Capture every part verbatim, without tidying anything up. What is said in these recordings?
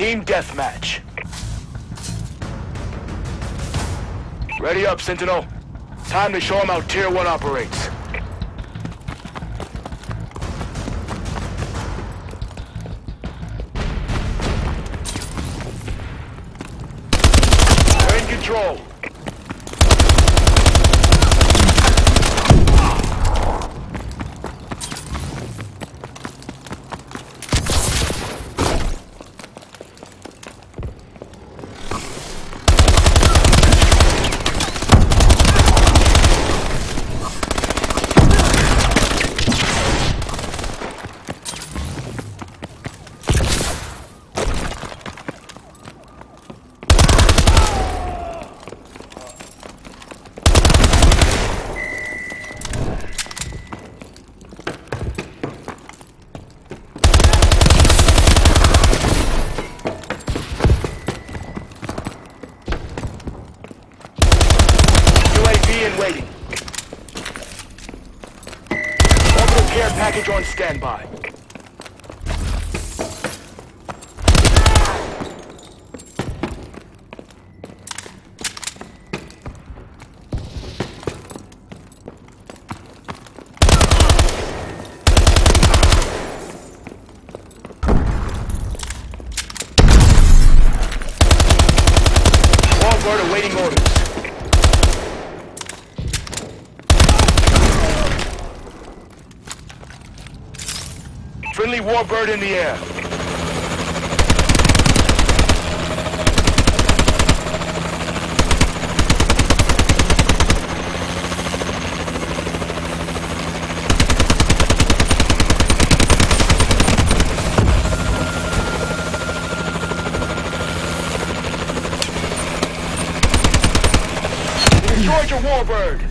Team deathmatch. Ready up, Sentinel. Time to show them how Tier one operates. We're in control. Waiting. Orbital care package on standby. Warbird awaiting orders. Friendly Warbird in the air. Destroy your Warbird!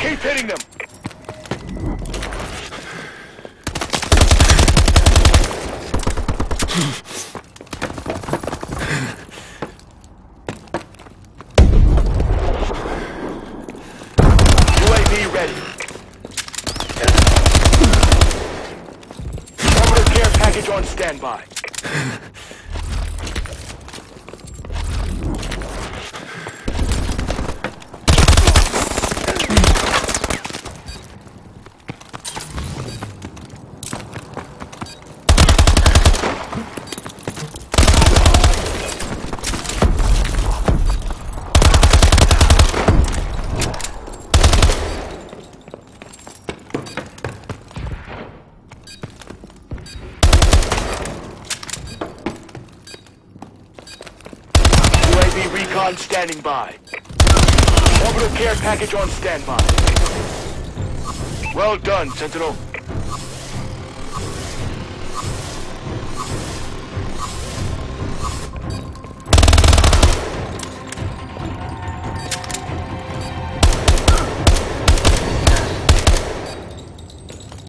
Keep hitting them! U A V ready. Orbital care package on standby. U A V recon standing by. Orbital care package on standby. Well done, Sentinel.